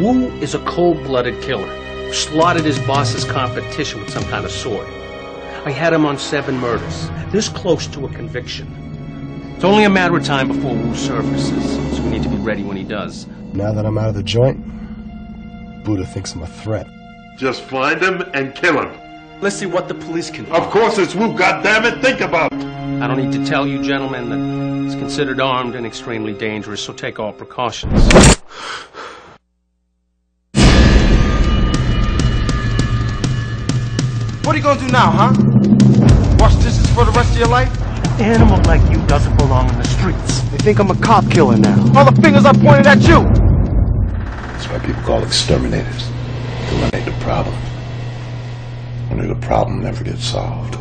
Wu is a cold-blooded killer, slaughtered his boss's competition with some kind of sword. I had him on 7 murders, this close to a conviction. It's only a matter of time before Wu surfaces, so we need to be ready when he does. Now that I'm out of the joint, Buddha thinks I'm a threat. Just find him and kill him. Let's see what the police can do. Of course it's Wu, goddammit, think about it! I don't need to tell you, gentlemen, that it's considered armed and extremely dangerous, so take all precautions. What are you gonna do now, huh? Wash dishes for the rest of your life? An animal like you doesn't belong in the streets. They think I'm a cop killer now. All the fingers are pointed at you! That's why people call exterminators. To eliminate the problem. Only the problem never gets solved.